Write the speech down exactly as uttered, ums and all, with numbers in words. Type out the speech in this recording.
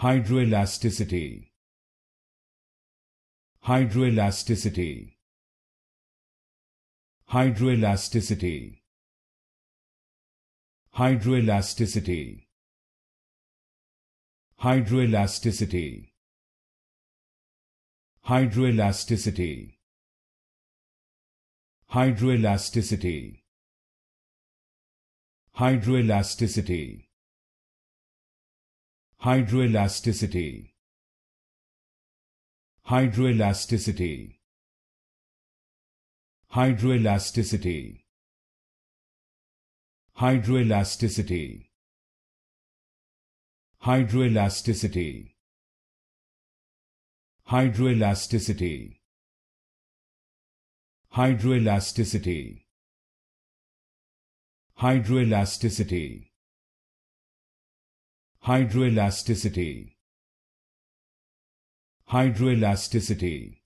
Hydroelasticity. Hydroelasticity. Hydroelasticity. Hydroelasticity. Hydroelasticity. Hydroelasticity. Hydroelasticity. Hydroelasticity. Hydroelasticity. Hydroelasticity. Hydroelasticity. Hydroelasticity. Hydroelasticity. Hydroelasticity. Hydroelasticity. Hydroelasticity. Hydroelasticity. Hydroelasticity.